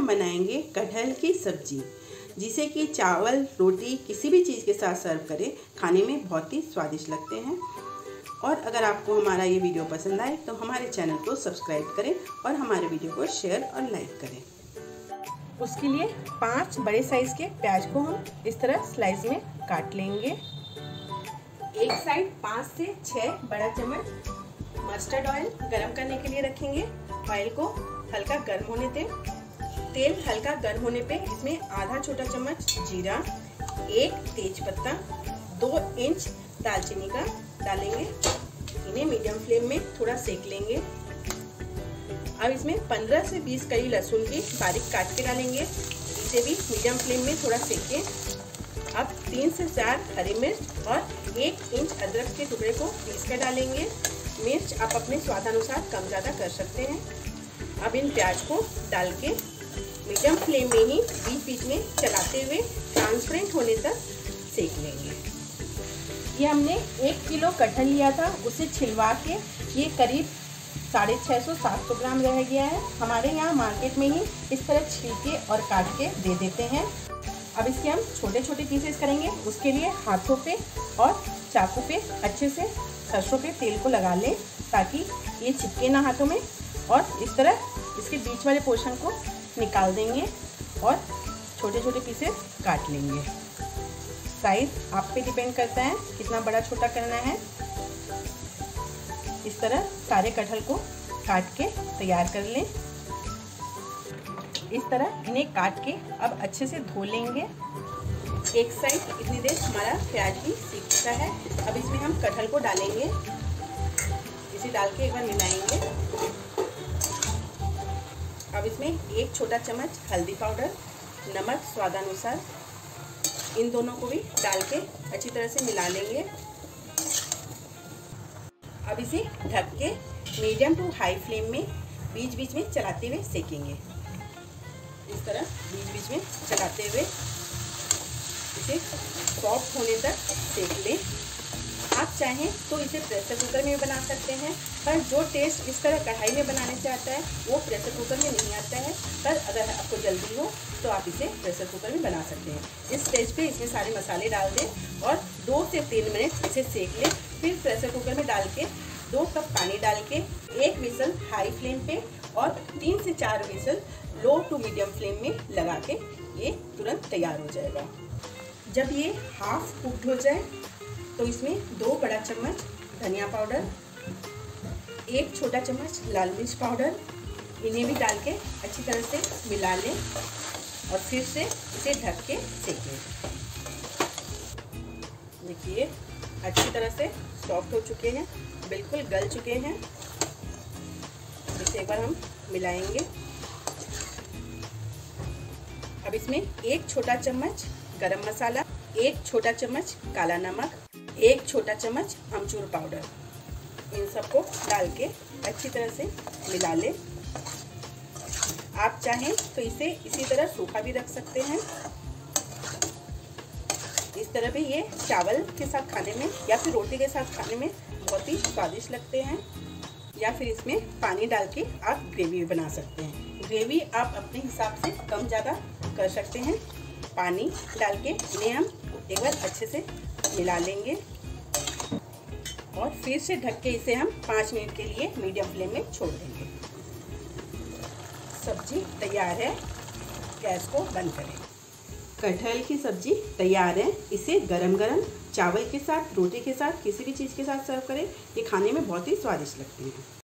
हम बनाएंगे कटहल की सब्जी, जिसे कि चावल रोटी किसी भी चीज़ के साथ सर्व करें, खाने में बहुत ही स्वादिष्ट लगते हैं। और अगर आपको हमारा ये वीडियो पसंद आए तो हमारे चैनल को सब्सक्राइब करें और हमारे वीडियो को शेयर और लाइक करें। उसके लिए 5 बड़े साइज़ के प्याज को हम इस तरह स्लाइस में काट लेंगे। एक साइड 5 से 6 बड़ा चम्मच मस्टर्ड ऑयल गरम करने के लिए रखेंगे। ऑयल को हल्का गर्म होने दें। तेल हल्का गर्म होने पे इसमें आधा छोटा चम्मच जीरा, 1 तेजपत्ता, 2 इंच दालचीनी का डालेंगे। इन्हें मीडियम फ्लेम में थोड़ा सेक लेंगे। अब इसमें 15 से 20 कली लहसुन की बारीक काट के डालेंगे। इसे भी मीडियम फ्लेम में थोड़ा सेकें। अब 3 से 4 हरी मिर्च और 1 इंच अदरक के टुकड़े को पीस कर डालेंगे। मिर्च आप अपने स्वादानुसार कम ज़्यादा कर सकते हैं। अब इन प्याज को डाल के मीडियम फ्लेम में ही बीच बीच में चलाते हुए ट्रांसपेरेंट होने तक सेक लेंगे। ये हमने 1 किलो कटहल लिया था, उसे छिलवा के ये करीब 650-700 ग्राम रह गया है। हमारे यहाँ मार्केट में ही इस तरह छील के और काट के दे देते हैं। अब इसके हम छोटे छोटे पीसेस करेंगे। उसके लिए हाथों पे और चाकू पे अच्छे से सरसों पे तेल को लगा लें ताकि ये चिपके ना हाथों में, और इस तरह इसके बीच वाले पोर्शन को निकाल देंगे और छोटे छोटे पीसेस काट लेंगे। साइज आप पे डिपेंड करता है कितना बड़ा छोटा करना है। इस तरह सारे कटहल को काट के तैयार कर लें। इस तरह इन्हें काट के अब अच्छे से धो लेंगे। एक साइड इतनी देर हमारा प्याज भी सीख चुका है। अब इसमें हम कटहल को डालेंगे। इसे डाल के एक बार मिलाएंगे। अब इसमें 1 छोटा चम्मच हल्दी पाउडर, नमक स्वादानुसार, इन दोनों को भी डाल के अच्छी तरह से मिला लेंगे। अब इसे ढक के मीडियम टू हाई फ्लेम में बीच बीच में चलाते हुए सेकेंगे। इस तरह बीच बीच में चलाते हुए इसे सॉफ्ट होने तक सेक लें। आप चाहें तो इसे प्रेशर कुकर में भी बना सकते हैं, पर जो टेस्ट इस तरह कढ़ाई में बनाने से आता है वो प्रेशर कुकर में नहीं आता है। पर अगर आपको जल्दी हो तो आप इसे प्रेशर कुकर में बना सकते हैं। इस स्टेज पे इसमें सारे मसाले डाल दें और 2 से 3 मिनट इसे सेक लें। फिर प्रेशर कुकर में डाल के 2 कप पानी डाल के 1 विसल हाई फ्लेम पे और 3 से 4 whistle low to medium flame में लगा के ये तुरंत तैयार हो जाएगा। जब ये हाफ कुक्ड हो जाए तो इसमें 2 बड़ा चम्मच धनिया पाउडर, 1 छोटा चम्मच लाल मिर्च पाउडर, इन्हें भी डाल के अच्छी तरह से मिला लें और फिर से इसे ढक के सेकें। देखिए अच्छी तरह से सॉफ्ट हो चुके हैं, बिल्कुल गल चुके हैं। इसे एक बार हम मिलाएंगे। अब इसमें 1 छोटा चम्मच गरम मसाला, 1 छोटा चम्मच काला नमक, 1 छोटा चम्मच अमचूर पाउडर, इन सबको डाल के अच्छी तरह से मिला लें। आप चाहें तो इसे इसी तरह सूखा भी रख सकते हैं। इस तरह भी ये चावल के साथ खाने में या फिर रोटी के साथ खाने में बहुत ही स्वादिष्ट लगते हैं। या फिर इसमें पानी डाल के आप ग्रेवी भी बना सकते हैं। ग्रेवी आप अपने हिसाब से कम ज़्यादा कर सकते हैं। पानी डाल के इन्हें हम एक बार अच्छे से मिला लेंगे और फिर से ढक के इसे हम 5 मिनट के लिए मीडियम फ्लेम में छोड़ देंगे। सब्जी तैयार है। गैस को बंद करें। कटहल की सब्जी तैयार है। इसे गरम गरम चावल के साथ, रोटी के साथ, किसी भी चीज़ के साथ सर्व करें। ये खाने में बहुत ही स्वादिष्ट लगती है।